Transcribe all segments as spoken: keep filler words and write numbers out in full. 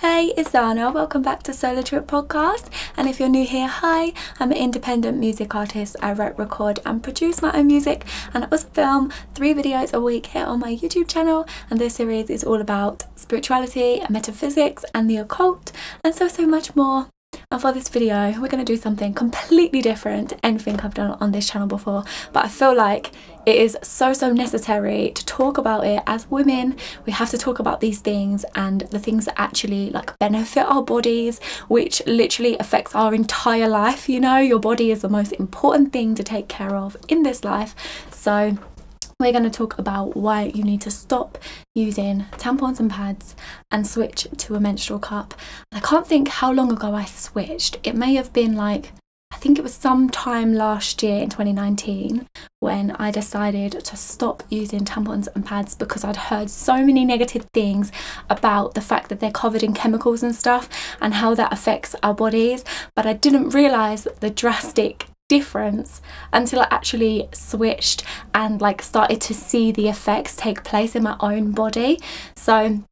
Hey, it's Zana. Welcome back to Xanatrip Podcast. And if you're new here, hi, I'm an independent music artist. I write, record and produce my own music, and I also film three videos a week here on my YouTube channel. And this series is all about spirituality, metaphysics and the occult, and so, so much more. And for this video, we're going to do something completely different to anything I've done on this channel before, but I feel like it is so, so necessary to talk about it. As women, we have to talk about these things and the things that actually like benefit our bodies, which literally affects our entire life. You know, your body is the most important thing to take care of in this life. So we're going to talk about why you need to stop using tampons and pads and switch to a menstrual cup. I can't think how long ago I switched. It may have been like, I think it was sometime last year in twenty nineteen when I decided to stop using tampons and pads because I'd heard so many negative things about the fact that they're covered in chemicals and stuff and how that affects our bodies. But I didn't realize the drastic difference until I actually switched and like started to see the effects take place in my own body. So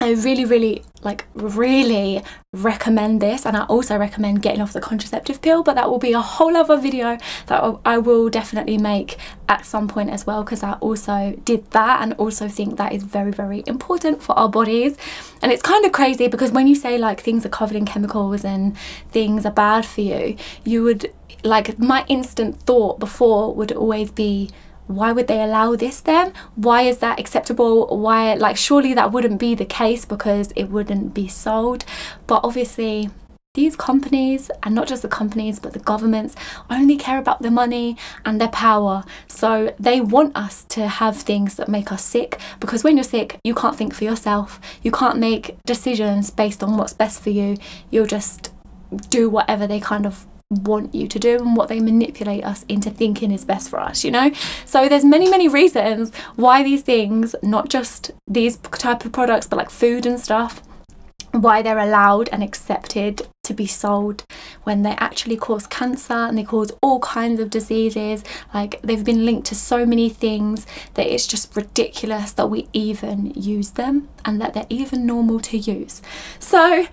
I really really like really recommend this, and I also recommend getting off the contraceptive pill, but that will be a whole other video that I will definitely make at some point as well, because I also did that and also think that is very very important for our bodies. And it's kind of crazy because when you say like things are covered in chemicals and things are bad for you, you would like, my instant thought before would always be, why would they allow this then? Why is that acceptable? Why, like, surely that wouldn't be the case because it wouldn't be sold. But obviously these companies, and not just the companies but the governments, only care about their money and their power. So they want us to have things that make us sick, because when you're sick you can't think for yourself, you can't make decisions based on what's best for you, you'll just do whatever they kind of want you to do and what they manipulate us into thinking is best for us, you know. So there's many many reasons why these things, not just these type of products but like food and stuff, why they're allowed and accepted to be sold when they actually cause cancer and they cause all kinds of diseases. Like, they've been linked to so many things that it's just ridiculous that we even use them and that they're even normal to use. So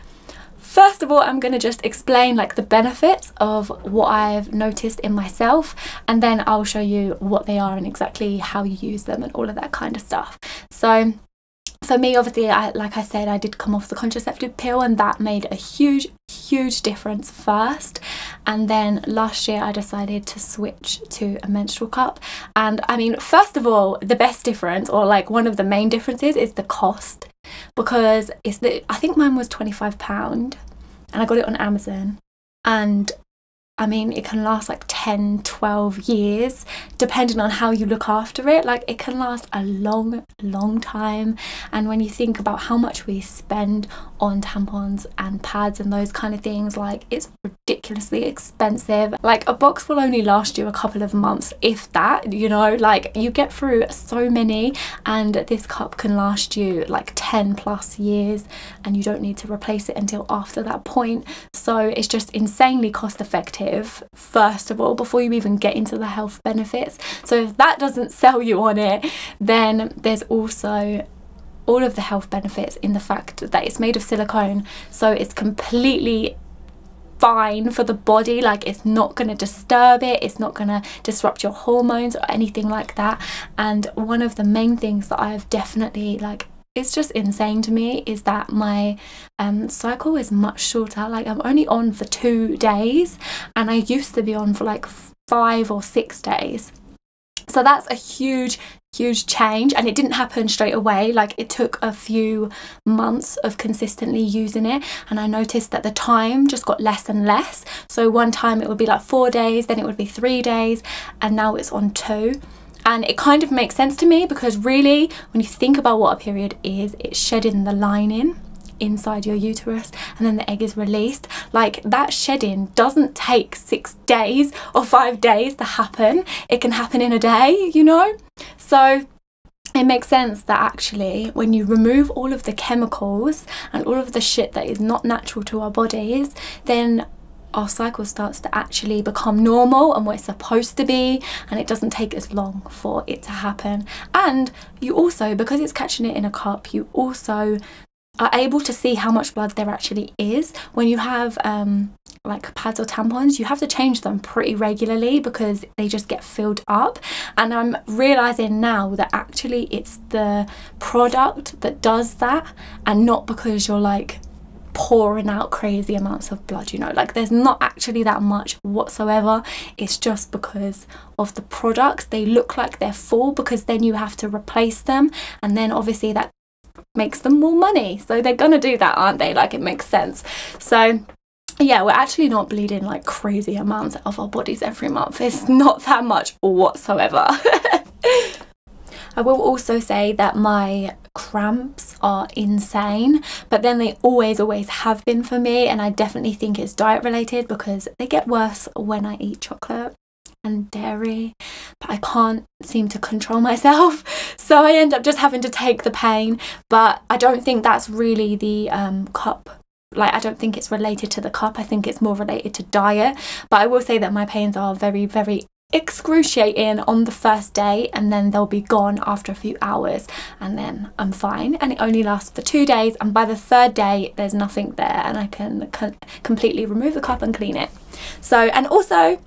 first of all, I'm going to just explain like the benefits of what I've noticed in myself, and then I'll show you what they are and exactly how you use them and all of that kind of stuff. So for me, obviously, I, like I said, I did come off the contraceptive pill and that made a huge, huge difference first. And then last year I decided to switch to a menstrual cup. And I mean, first of all, the best difference, or like one of the main differences, is the cost. Because it's the, I think mine was twenty-five pounds and I got it on Amazon, and I mean it can last like ten, twelve years depending on how you look after it. Like, it can last a long long time, and when you think about how much we spend on tampons and pads and those kind of things, like, it's ridiculously expensive. Like, a box will only last you a couple of months, if that, you know. Like, you get through so many, and this cup can last you like ten plus years and you don't need to replace it until after that point. So it's just insanely cost effective first of all, before you even get into the health benefits. So if that doesn't sell you on it, then there's also all of the health benefits in the fact that it's made of silicone, so it's completely fine for the body. Like, it's not going to disturb it, it's not going to disrupt your hormones or anything like that. And one of the main things that I have definitely like, it's just insane to me, is that my um, cycle is much shorter. Like, I'm only on for two days, and I used to be on for like five or six days. So that's a huge huge change, and it didn't happen straight away. Like, it took a few months of consistently using it, and I noticed that the time just got less and less. So one time it would be like four days, then it would be three days, and now it's on two. And it kind of makes sense to me, because really when you think about what a period is, it's shedding the lining inside your uterus and then the egg is released. Like, that shedding doesn't take six days or five days to happen. It can happen in a day, you know. So it makes sense that actually when you remove all of the chemicals and all of the shit that is not natural to our bodies, then our cycle starts to actually become normal and what it's supposed to be, and it doesn't take as long for it to happen. And you also, because it's catching it in a cup, you also are able to see how much blood there actually is. When you have um, like pads or tampons, you have to change them pretty regularly because they just get filled up. And I'm realizing now that actually it's the product that does that, and not because you're like pouring out crazy amounts of blood, you know, like there's not actually that much whatsoever. It's just because of the products. They look like they're full because then you have to replace them, and then obviously that makes them more money, so they're gonna do that, aren't they? Like, it makes sense. So yeah, we're actually not bleeding like crazy amounts out of our bodies every month. It's not that much whatsoever. I will also say that my cramps are insane, but then they always always have been for me, and I definitely think it's diet related because they get worse when I eat chocolate and dairy, but I can't seem to control myself, so I end up just having to take the pain. But I don't think that's really the um, cup, like I don't think it's related to the cup. I think it's more related to diet. But I will say that my pains are very very excruciating on the first day, and then they'll be gone after a few hours, and then I'm fine, and it only lasts for two days, and by the third day there's nothing there, and I can co- completely remove the cup and clean it. So, and also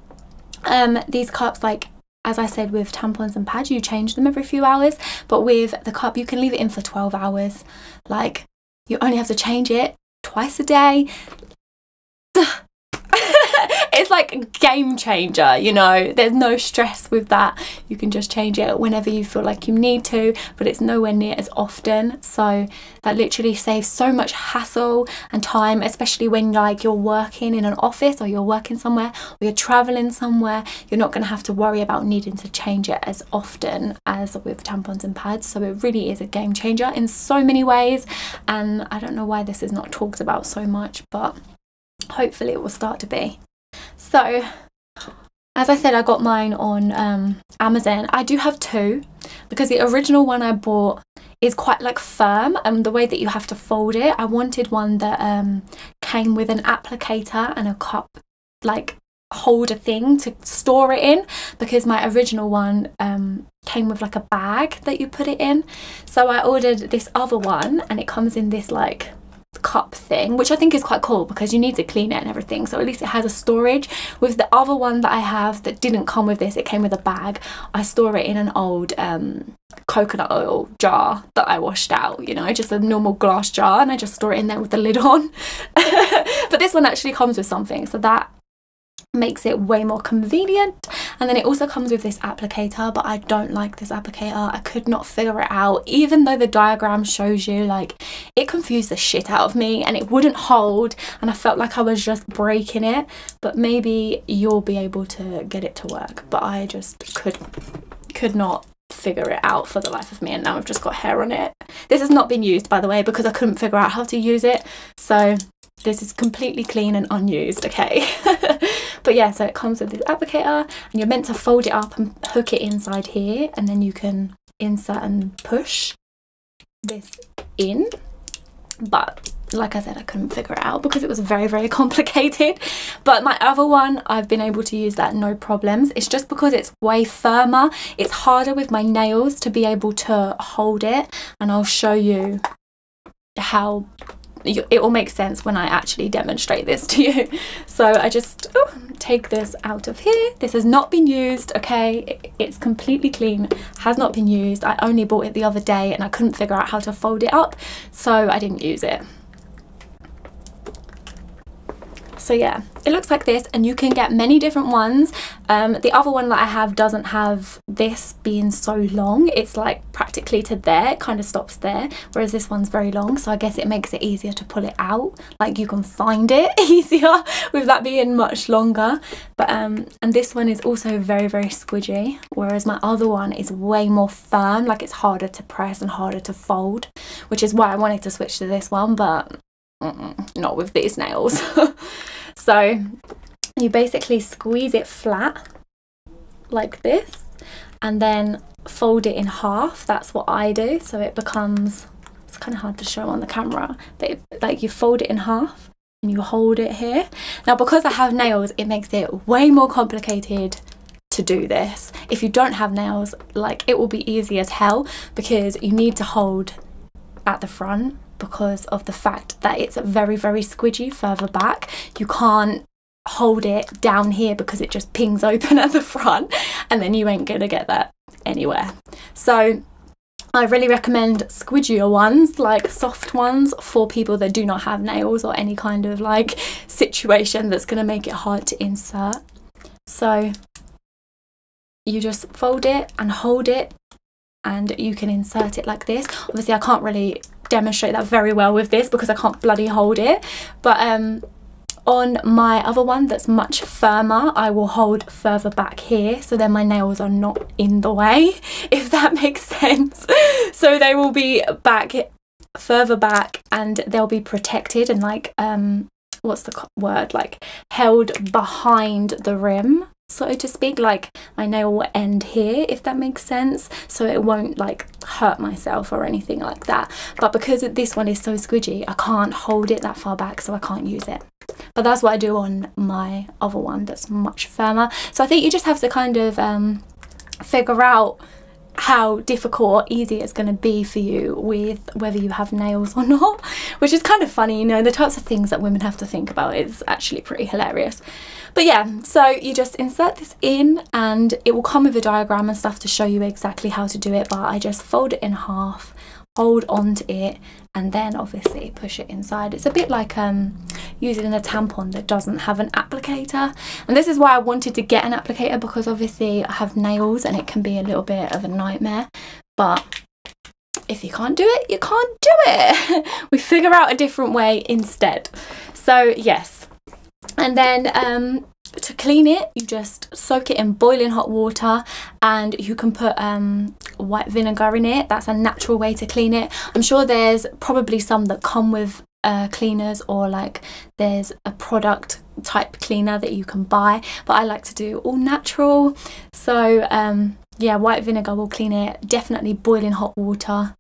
um these cups, like as I said with tampons and pads, you change them every few hours, but with the cup you can leave it in for twelve hours. Like, you only have to change it twice a day. It's like a game changer, you know. There's no stress with that. You can just change it whenever you feel like you need to, but it's nowhere near as often. So that literally saves so much hassle and time, especially when like you're working in an office, or you're working somewhere, or you're traveling somewhere. You're not going to have to worry about needing to change it as often as with tampons and pads. So it really is a game changer in so many ways, and I don't know why this is not talked about so much, but hopefully it will start to be. So, as I said, I got mine on um, Amazon. I do have two, because the original one I bought is quite like firm, and the way that you have to fold it. I wanted one that um, came with an applicator and a cup, like holder thing to store it in, because my original one um, came with like a bag that you put it in. So I ordered this other one, and it comes in this like cup thing, which I think is quite cool because you need to clean it and everything, so at least it has a storage. With the other one that I have that didn't come with this, it came with a bag, I store it in an old um coconut oil jar that I washed out, you know, just a normal glass jar, and I just store it in there with the lid on. But this one actually comes with something, so that makes it way more convenient. And then it also comes with this applicator, but I don't like this applicator. I could not figure it out, even though the diagram shows you, like it confused the shit out of me, and it wouldn't hold, and I felt like I was just breaking it. But maybe you'll be able to get it to work, but I just could could not figure it out for the life of me, and now I've just got hair on it. This has not been used, by the way, because I couldn't figure out how to use it, so this is completely clean and unused, okay? But yeah, so it comes with this applicator, and you're meant to fold it up and hook it inside here, and then you can insert and push this in. But like I said, I couldn't figure it out because it was very very complicated. But my other one, I've been able to use that no problems. It's just because it's way firmer, it's harder with my nails to be able to hold it, and I'll show you how it will make sense when I actually demonstrate this to you. So I just oh, take this out of here. This has not been used, okay? It's completely clean, has not been used. I only bought it the other day, and I couldn't figure out how to fold it up, so I didn't use it. So yeah, it looks like this, and you can get many different ones. Um, the other one that I have doesn't have this being so long. It's like practically to there, it kind of stops there, whereas this one's very long, so I guess it makes it easier to pull it out. Like, you can find it easier with that being much longer. But um, and this one is also very very squidgy, whereas my other one is way more firm, like it's harder to press and harder to fold, which is why I wanted to switch to this one, but mm-mm, not with these nails. So you basically squeeze it flat like this, and then fold it in half. That's what I do, so it becomes, it's kind of hard to show on the camera, but it, like you fold it in half and you hold it here. Now, because I have nails, it makes it way more complicated to do this. If you don't have nails, like it will be easy as hell, because you need to hold at the front because of the fact that it's very, very squidgy further back. You can't hold it down here because it just pings open at the front and then you ain't gonna get that anywhere. So I really recommend squidgier ones, like soft ones, for people that do not have nails or any kind of like situation that's gonna make it hard to insert. So you just fold it and hold it and you can insert it like this. Obviously I can't really demonstrate that very well with this because I can't bloody hold it, but um on my other one that's much firmer, I will hold further back here, so then my nails are not in the way, if that makes sense. So they will be back, further back, and they'll be protected and like, um, what's the word, like held behind the rim, so to speak. Like my nail will end here, if that makes sense, so it won't like hurt myself or anything like that. But because this one is so squidgy, I can't hold it that far back, so I can't use it. But that's what I do on my other one that's much firmer. So I think you just have to kind of um, figure out how difficult or easy it's going to be for you with whether you have nails or not, which is kind of funny, you know, the types of things that women have to think about is actually pretty hilarious. But yeah, so you just insert this in and it will come with a diagram and stuff to show you exactly how to do it, but I just fold it in half, hold on to it, and then obviously push it inside. It's a bit like um using a tampon that doesn't have an applicator, and this is why I wanted to get an applicator, because obviously I have nails and it can be a little bit of a nightmare, but if you can't do it, you can't do it. We figure out a different way instead. So yes, and then um to clean it, you just soak it in boiling hot water, and you can put um, white vinegar in it. That's a natural way to clean it. I'm sure there's probably some that come with uh, cleaners, or like there's a product type cleaner that you can buy, but I like to do all natural. So um, yeah, white vinegar will clean it. Definitely boiling hot water.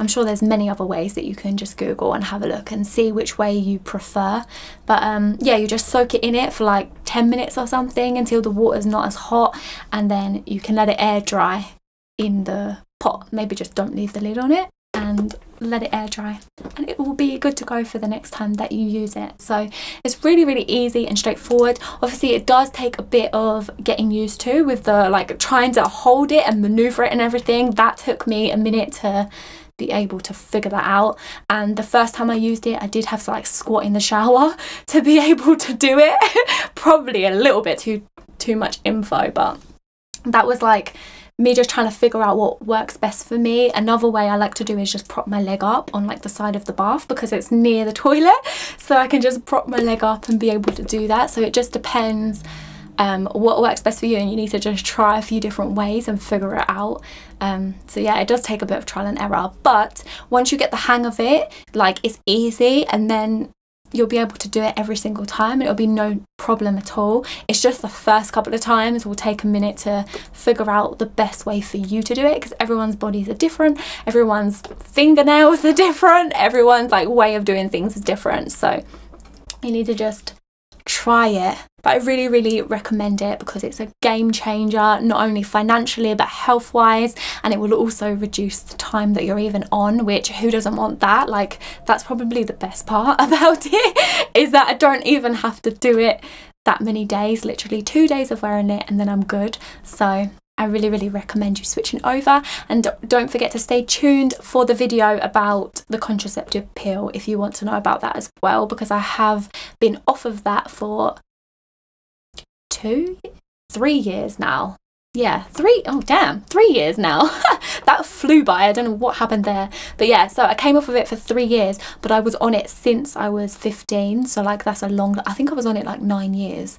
I'm sure there's many other ways that you can just Google and have a look and see which way you prefer. But um, yeah, you just soak it in it for like ten minutes or something until the water's not as hot, and then you can let it air dry in the pot. Maybe just don't leave the lid on it and let it air dry, and it will be good to go for the next time that you use it. So it's really, really easy and straightforward. Obviously it does take a bit of getting used to with the like trying to hold it and maneuver it and everything. That took me a minute to be able to figure that out, and the first time I used it I did have to like squat in the shower to be able to do it. Probably a little bit too too much info, but that was like me just trying to figure out what works best for me. Another way I like to do is just prop my leg up on like the side of the bath, because it's near the toilet, so I can just prop my leg up and be able to do that. So it just depends Um, what works best for you, and you need to just try a few different ways and figure it out. Um, so yeah, it does take a bit of trial and error, but once you get the hang of it, like it's easy, and then you'll be able to do it every single time and it'll be no problem at all. It's just the first couple of times will take a minute to figure out the best way for you to do it, because everyone's bodies are different, everyone's fingernails are different, everyone's like way of doing things is different, so you need to just try it. But I really, really recommend it because it's a game changer, not only financially but health wise, and it will also reduce the time that you're even on, which who doesn't want that? Like that's probably the best part about it, is that I don't even have to do it that many days, literally two days of wearing it and then I'm good. So I really, really recommend you switching over, and don't forget to stay tuned for the video about the contraceptive pill if you want to know about that as well, because I have been off of that for two, three years now. Yeah, three, oh damn, three years now. That flew by, I don't know what happened there. But yeah, so I came off of it for three years, but I was on it since I was fifteen. So like that's a long, I think I was on it like nine years.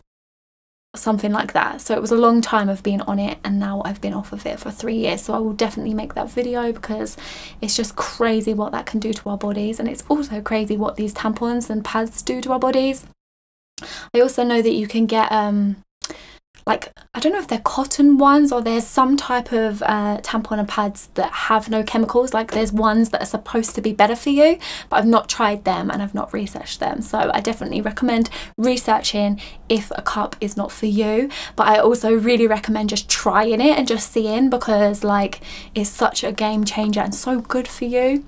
Something like that. So it was a long time of being on it, and now I've been off of it for three years, so I will definitely make that video because it's just crazy what that can do to our bodies, and it's also crazy what these tampons and pads do to our bodies. I also know that you can get um like I don't know if they're cotton ones, or there's some type of uh, tampon and pads that have no chemicals. Like there's ones that are supposed to be better for you, but I've not tried them and I've not researched them, so I definitely recommend researching if a cup is not for you. But I also really recommend just trying it and just seeing, because like it's such a game changer and so good for you.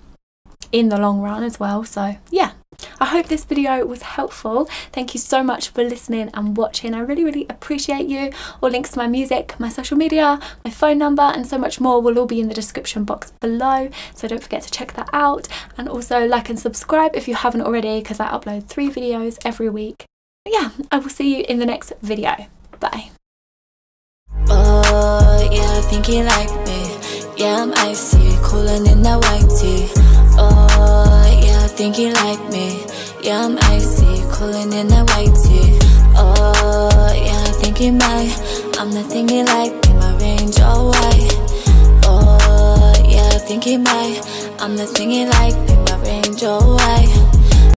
in the long run as well. So yeah, I hope this video was helpful. Thank you so much for listening and watching. I really, really appreciate you. All links to my music, my social media, my phone number, and so much more will all be in the description box below. So don't forget to check that out. And also like and subscribe if you haven't already, because I upload three videos every week. But yeah, I will see you in the next video. Bye. Oh, yeah, I think he like me. Yeah, I'm icy, cooling in that white tea. Oh, yeah, I think he like me. Yeah, I'm icy, cooling in that white tea. Oh, yeah, I think he might. I'm not thinking like me, my range all white. Oh, yeah, I think he might. I'm not thinking like me, my range all white.